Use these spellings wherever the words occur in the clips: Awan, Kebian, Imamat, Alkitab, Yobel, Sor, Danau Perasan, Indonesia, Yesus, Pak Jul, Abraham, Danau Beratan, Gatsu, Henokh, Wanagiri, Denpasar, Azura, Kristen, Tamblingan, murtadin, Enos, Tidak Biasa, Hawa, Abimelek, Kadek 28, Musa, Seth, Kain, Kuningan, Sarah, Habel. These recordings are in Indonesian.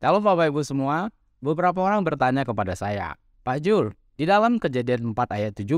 Halo Bapak Ibu semua, beberapa orang bertanya kepada saya, Pak Jul, di dalam Kejadian 4 ayat 17,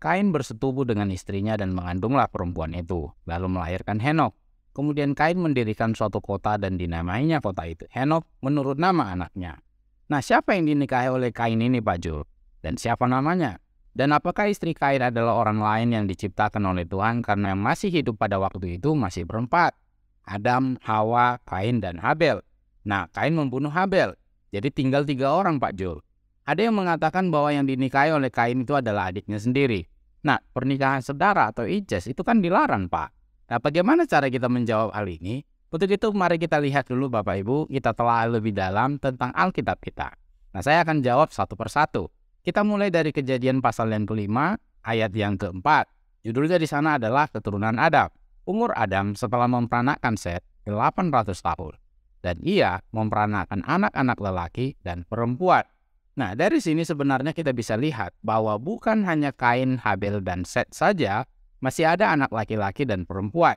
Kain bersetubuh dengan istrinya dan mengandunglah perempuan itu, lalu melahirkan Henokh. Kemudian Kain mendirikan suatu kota dan dinamainya kota itu Henokh menurut nama anaknya. Nah, siapa yang dinikahi oleh Kain ini, Pak Jul? Dan siapa namanya? Dan apakah istri Kain adalah orang lain yang diciptakan oleh Tuhan karena yang masih hidup pada waktu itu masih berempat? Adam, Hawa, Kain, dan Habel. Nah, Kain membunuh Habel. Jadi tinggal 3 orang, Pak Jul. Ada yang mengatakan bahwa yang dinikahi oleh Kain itu adalah adiknya sendiri. Nah, pernikahan saudara atau ijaz itu kan dilarang, Pak. Nah, bagaimana cara kita menjawab hal ini? Untuk itu, mari kita lihat dulu, Bapak Ibu, kita telah lebih dalam tentang Alkitab kita. Nah, saya akan jawab satu persatu. Kita mulai dari Kejadian pasal yang ke-5, ayat yang ke-4. Judulnya di sana adalah Keturunan Adam. Umur Adam setelah memperanakan Seth 800 tahun. Dan ia memperanakan anak-anak lelaki dan perempuan. Nah, dari sini sebenarnya kita bisa lihat bahwa bukan hanya Kain, Habel, dan Seth saja, masih ada anak laki-laki dan perempuan.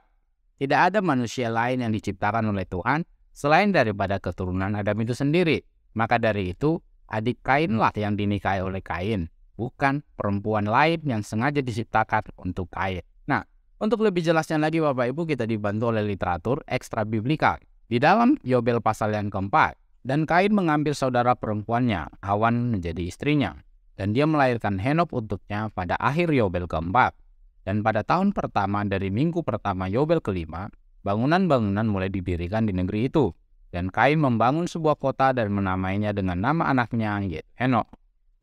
Tidak ada manusia lain yang diciptakan oleh Tuhan selain daripada keturunan Adam itu sendiri. Maka dari itu, adik Kainlah yang dinikahi oleh Kain, bukan perempuan lain yang sengaja diciptakan untuk Kain. Nah, untuk lebih jelasnya lagi Bapak Ibu, kita dibantu oleh literatur ekstra biblika. Di dalam Yobel pasal yang ke-4, dan Kain mengambil saudara perempuannya, Awan, menjadi istrinya, dan dia melahirkan Henokh untuknya pada akhir Yobel ke-4. Dan pada tahun pertama dari minggu pertama Yobel ke-5, bangunan-bangunan mulai didirikan di negeri itu. Dan Kain membangun sebuah kota dan menamainya dengan nama anaknya yaitu Henokh.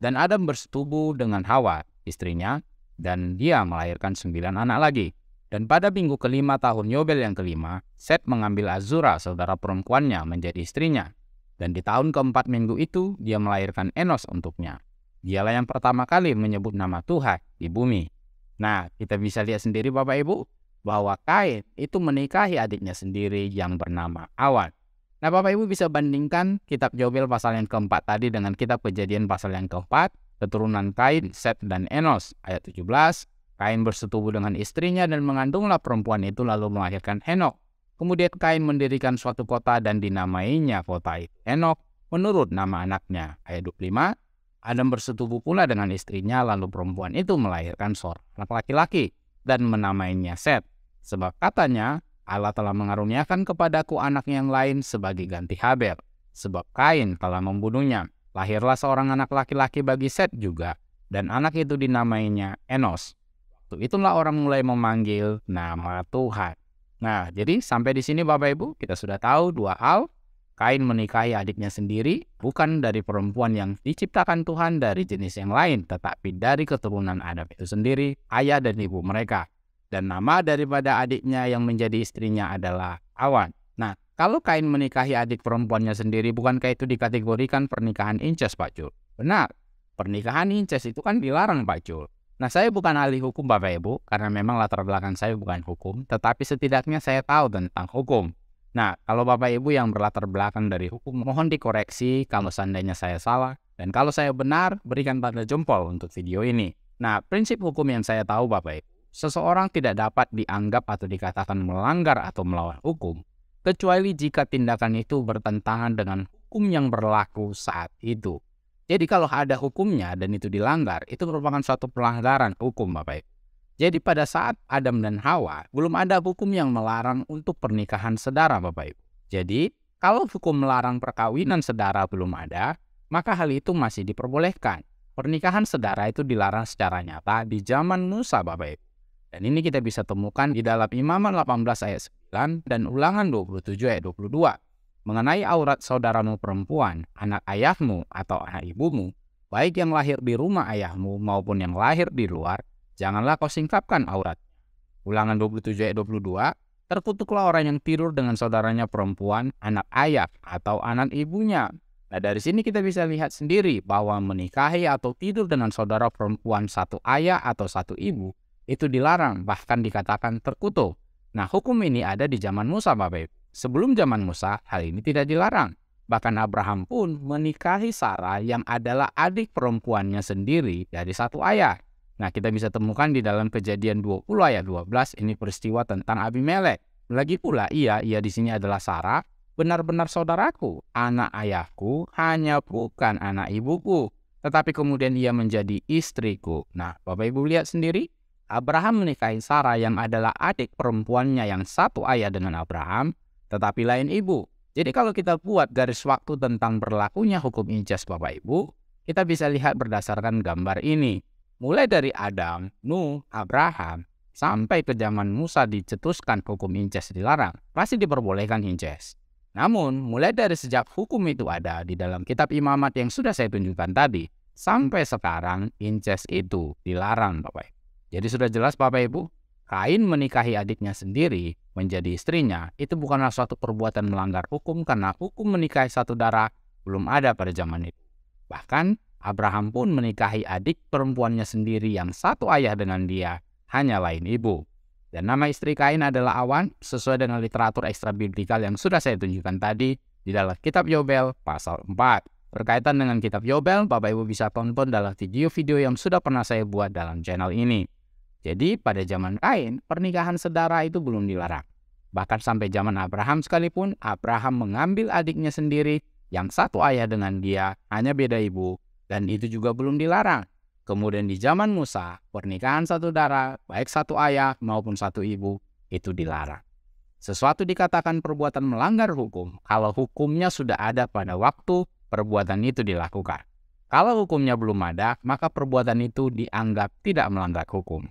Dan Adam bersetubuh dengan Hawa, istrinya, dan dia melahirkan 9 anak lagi. Dan pada minggu ke-5 tahun Yobel yang ke-5, Seth mengambil Azura, saudara perempuannya, menjadi istrinya. Dan di tahun ke-4 minggu itu, dia melahirkan Enos untuknya. Dialah yang pertama kali menyebut nama Tuhan di bumi. Nah, kita bisa lihat sendiri Bapak Ibu, bahwa Kain itu menikahi adiknya sendiri yang bernama Awan. Nah, Bapak Ibu bisa bandingkan kitab Yobel pasal yang ke-4 tadi dengan kitab Kejadian pasal yang ke-4, keturunan Kain, Seth, dan Enos. Ayat 17, Kain bersetubuh dengan istrinya dan mengandunglah perempuan itu lalu melahirkan Henokh. Kemudian Kain mendirikan suatu kota dan dinamainya kota itu Henokh menurut nama anaknya. Ayat 25, Adam bersetubuh pula dengan istrinya lalu perempuan itu melahirkan Sor, anak laki-laki, dan menamainya Seth. Sebab katanya, Allah telah mengaruniakan kepadaku anak yang lain sebagai ganti Habel, sebab Kain telah membunuhnya. Lahirlah seorang anak laki-laki bagi Seth juga, dan anak itu dinamainya Enos. Waktu itulah orang mulai memanggil nama Tuhan. Nah, jadi sampai di sini Bapak Ibu, kita sudah tahu 2 hal. Kain menikahi adiknya sendiri, bukan dari perempuan yang diciptakan Tuhan dari jenis yang lain, tetapi dari keturunan Adam itu sendiri, ayah dan ibu mereka. Dan nama daripada adiknya yang menjadi istrinya adalah Awan. Nah, kalau Kain menikahi adik perempuannya sendiri, bukankah itu dikategorikan pernikahan incest, Pak Jul? Benar, pernikahan incest itu kan dilarang, Pak Jul. Nah, saya bukan ahli hukum, Bapak Ibu, karena memang latar belakang saya bukan hukum, tetapi setidaknya saya tahu tentang hukum. Nah, kalau Bapak Ibu yang berlatar belakang dari hukum, mohon dikoreksi kalau seandainya saya salah. Dan kalau saya benar, berikan tanda jempol untuk video ini. Nah, prinsip hukum yang saya tahu, Bapak Ibu, seseorang tidak dapat dianggap atau dikatakan melanggar atau melawan hukum, kecuali jika tindakan itu bertentangan dengan hukum yang berlaku saat itu. Jadi kalau ada hukumnya dan itu dilanggar, itu merupakan suatu pelanggaran hukum, Bapak Ibu. Jadi pada saat Adam dan Hawa, belum ada hukum yang melarang untuk pernikahan saudara, Bapak Ibu. Jadi kalau hukum melarang perkawinan saudara belum ada, maka hal itu masih diperbolehkan. Pernikahan saudara itu dilarang secara nyata di zaman Musa, Bapak Ibu. Dan ini kita bisa temukan di dalam Imamat 18 ayat 9 dan Ulangan 27 ayat 22. Mengenai aurat saudaramu perempuan, anak ayahmu atau anak ibumu, baik yang lahir di rumah ayahmu maupun yang lahir di luar, janganlah kau singkapkan aurat. Ulangan 27 ayat 22, terkutuklah orang yang tidur dengan saudaranya perempuan, anak ayah atau anak ibunya. Nah, dari sini kita bisa lihat sendiri bahwa menikahi atau tidur dengan saudara perempuan satu ayah atau satu ibu, itu dilarang, bahkan dikatakan terkutuk. Nah, hukum ini ada di zaman Musa, Bapak Ibu. Sebelum zaman Musa, hal ini tidak dilarang. Bahkan Abraham pun menikahi Sarah yang adalah adik perempuannya sendiri dari satu ayah. Nah, kita bisa temukan di dalam Kejadian 20 ayat 12, ini peristiwa tentang Abimelek. Lagi pula ia di sini adalah Sarah, benar-benar saudaraku, anak ayahku, hanya bukan anak ibuku. Tetapi kemudian ia menjadi istriku. Nah, Bapak Ibu lihat sendiri, Abraham menikahi Sarah yang adalah adik perempuannya yang satu ayah dengan Abraham, tetapi lain ibu. Jadi kalau kita buat garis waktu tentang berlakunya hukum ijas Bapak Ibu, kita bisa lihat berdasarkan gambar ini. Mulai dari Adam, Nuh, Abraham, sampai ke zaman Musa dicetuskan hukum ijas dilarang, pasti diperbolehkan ijas. Namun, mulai dari sejak hukum itu ada di dalam kitab Imamat yang sudah saya tunjukkan tadi, sampai sekarang incest itu dilarang, Bapak Ibu. Jadi sudah jelas, Bapak Ibu, Kain menikahi adiknya sendiri menjadi istrinya, itu bukanlah suatu perbuatan melanggar hukum karena hukum menikahi satu darah belum ada pada zaman itu. Bahkan, Abraham pun menikahi adik perempuannya sendiri yang satu ayah dengan dia, hanya lain ibu. Dan nama istri Kain adalah Awan, sesuai dengan literatur ekstra biblikal yang sudah saya tunjukkan tadi di dalam kitab Yobel pasal 4. Berkaitan dengan kitab Yobel, Bapak Ibu bisa tonton dalam video-video yang sudah pernah saya buat dalam channel ini. Jadi pada zaman Kain, pernikahan saudara itu belum dilarang. Bahkan sampai zaman Abraham sekalipun, Abraham mengambil adiknya sendiri yang satu ayah dengan dia, hanya beda ibu, dan itu juga belum dilarang. Kemudian di zaman Musa, pernikahan satu darah, baik satu ayah maupun satu ibu, itu dilarang. Sesuatu dikatakan perbuatan melanggar hukum kalau hukumnya sudah ada pada waktu perbuatan itu dilakukan. Kalau hukumnya belum ada, maka perbuatan itu dianggap tidak melanggar hukum.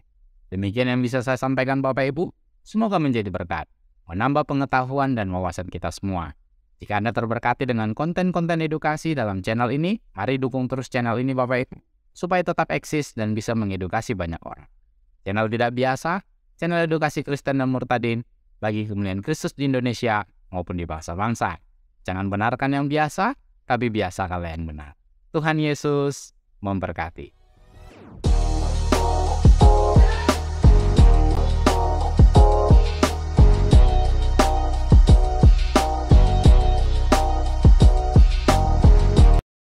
Demikian yang bisa saya sampaikan Bapak Ibu. Semoga menjadi berkat, menambah pengetahuan dan wawasan kita semua. Jika Anda terberkati dengan konten-konten edukasi dalam channel ini, mari dukung terus channel ini Bapak Ibu, supaya tetap eksis dan bisa mengedukasi banyak orang. Channel tidak biasa, channel edukasi Kristen dan Murtadin bagi kemuliaan Kristus di Indonesia maupun di bangsa-bangsa. Jangan benarkan yang biasa, tapi biasa kalian benar. Tuhan Yesus memberkati.